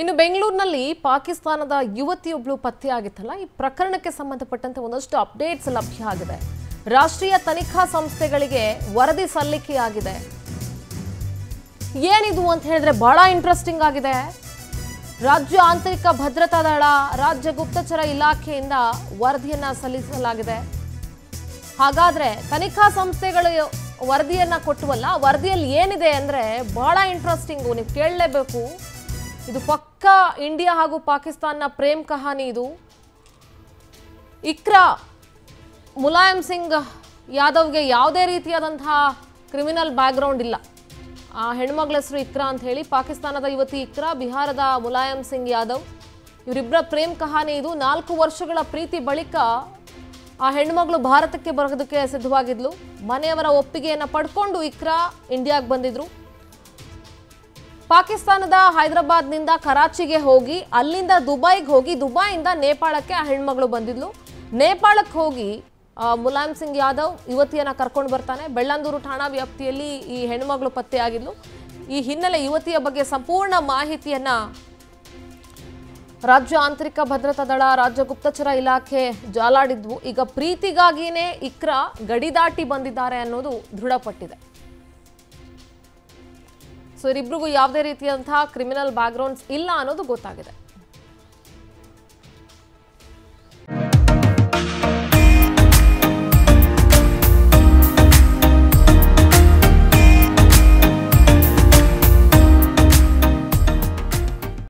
ಇನ್ನು ಬೆಂಗಳೂರಿನಲ್ಲಿ ಪಾಕಿಸ್ತಾನದ ಯುವತಿಯೊಬ್ಬಳು ಪತ್ತೆಯಾಗಿತ್ತಲ್ಲ ಈ ಪ್ರಕರಣಕ್ಕೆ ಸಂಬಂಧಪಟ್ಟಂತೆ ಒಂದಷ್ಟು ಅಪ್ಡೇಟ್ಸ್ ಲಭ್ಯ ಆಗಿದೆ ರಾಷ್ಟ್ರೀಯ ತನಿಖಾ ಸಂಸ್ಥೆಗಳಿಗೆ ವರದಿ ಸಲ್ಲಿಕೆಯಾಗಿದೆ ಏನಿದು ಅಂತ ಹೇಳಿದ್ರೆ ಬಹಳ ಇಂಟರೆಸ್ಟಿಂಗ್ ಆಗಿದೆ ರಾಜ್ಯ ಆಂತರಿಕ ಭದ್ರತಾ ದಳ ರಾಜ್ಯ ಗುಪ್ತಚರ ಇಲಾಖೆಯಿಂದ ವರದಿಯನ್ನು ಸಲ್ಲಿಸಲಾಗಿದೆ ಹಾಗಾದ್ರೆ ತನಿಖಾ ಸಂಸ್ಥೆಗಳು ವರದಿಯನ್ನು ಕೊಟ್ಟವಲ್ಲ ವರದಿಯಲ್ಲಿ ಏನಿದೆ ಅಂದ್ರೆ ಬಹಳ ಇಂಟರೆಸ್ಟಿಂಗ್ ನೀವು ಕೇಳಲೇಬೇಕು ಇದು ಪಕ್ಕಾ ಇಂಡಿಯಾ ಹಾಗೂ ಪಾಕಿಸ್ತಾನನ ಪ್ರೇಮ್ ಕಹಾನಿ ಇದು ಇಕ್ರಾ ಮುಲಾಯಂ ಸಿಂಗ್ ಯಾದವ್ಗೆ ಯಾವುದೇ ರೀತಿಯಾದಂತ ಕ್ರಿಮಿನಲ್ ಬ್ಯಾಕ್ಗ್ರೌಂಡ್ ಇಲ್ಲ ಆ ಹೆಣ್ಣುಮಗಳ ಹೆಸರು ಇಕ್ರಾ ಅಂತ ಹೇಳಿ ಪಾಕಿಸ್ತಾನದ ಯುವತಿ ಇಕ್ರಾ ಬಿಹಾರದ ಮುಲಾಯಂ ಸಿಂಗ್ ಯಾದವ್ ಇವರಿಬ್ಬರ ಪ್ರೇಮ್ ಕಹಾನಿ ಇದು 4 ವರ್ಷಗಳ ಪ್ರೀತಿ ಬಳಿಕ ಆ ಹೆಣ್ಣುಮಗಳು ಭಾರತಕ್ಕೆ ಬರೋದಕ್ಕೆ ಸಿದ್ಧವಾಗಿದ್ಲು ಮನೆಯವರ ಒಪ್ಪಿಗೆಯನ್ನು ಪಡೆಕೊಂಡು ಇಕ್ರಾ ಇಂಡಿಯಾಗೆ ಬಂದಿದ್ರು ಪಾಕಿಸ್ತಾನದ ಹೈದರಾಬಾದ್ನಿಂದ ಕರಾಚಿಗೆ ಹೋಗಿ ಅಲ್ಲಿಂದ ದುಬೈಗೆ ಹೋಗಿ ದುಬೈಯಿಂದ ನೇಪಾಳಕ್ಕೆ ಆ ಹೆಣ್ಣುಮಗಳು ಬಂದಿದ್ಲು ನೇಪಾಳಕ್ಕೆ ಹೋಗಿ ಮುಲಾಯಂ ಸಿಂಗ್ ಯಾದವ್ ಯುವತಿಯನ್ನು ಕರ್ಕೊಂಡು ಬರ್ತಾನೆ ಬೆಳ್ಳಂದೂರು ಠಾಣಾ ವ್ಯಾಪ್ತಿಯಲ್ಲಿ ಈ ಹೆಣ್ಣುಮಗಳು ಪತ್ತೆಯಾಗಿದ್ಲು ಈ ಹಿನ್ನೆಲೆ ಯುವತಿಯ ಬಗ್ಗೆ ಸಂಪೂರ್ಣ ಮಾಹಿತಿಯನ್ನು ರಾಜ್ಯ ಆಂತರಿಕ ಭದ್ರತಾ ದಳ ರಾಜ್ಯ ಗುಪ್ತಚರ ಇಲಾಖೆ ಜಾಲಾಡಿದ್ವು ಈಗ ಪ್ರೀತಿಗಾಗಿನೇ ಇಕ್ರಾ ಗಡಿ ದಾಟಿ ಬಂದಿದ್ದಾರೆ ಅನ್ನೋದು ದೃಢಪಟ್ಟಿದೆ ಸೊ ಇವರಿಬ್ಬರಿಗೂ ಯಾವುದೇ ರೀತಿಯಂತಹ ಕ್ರಿಮಿನಲ್ ಬ್ಯಾಕ್ಗ್ರೌಂಡ್ಸ್ ಇಲ್ಲ ಅನ್ನೋದು ಗೊತ್ತಾಗಿದೆ।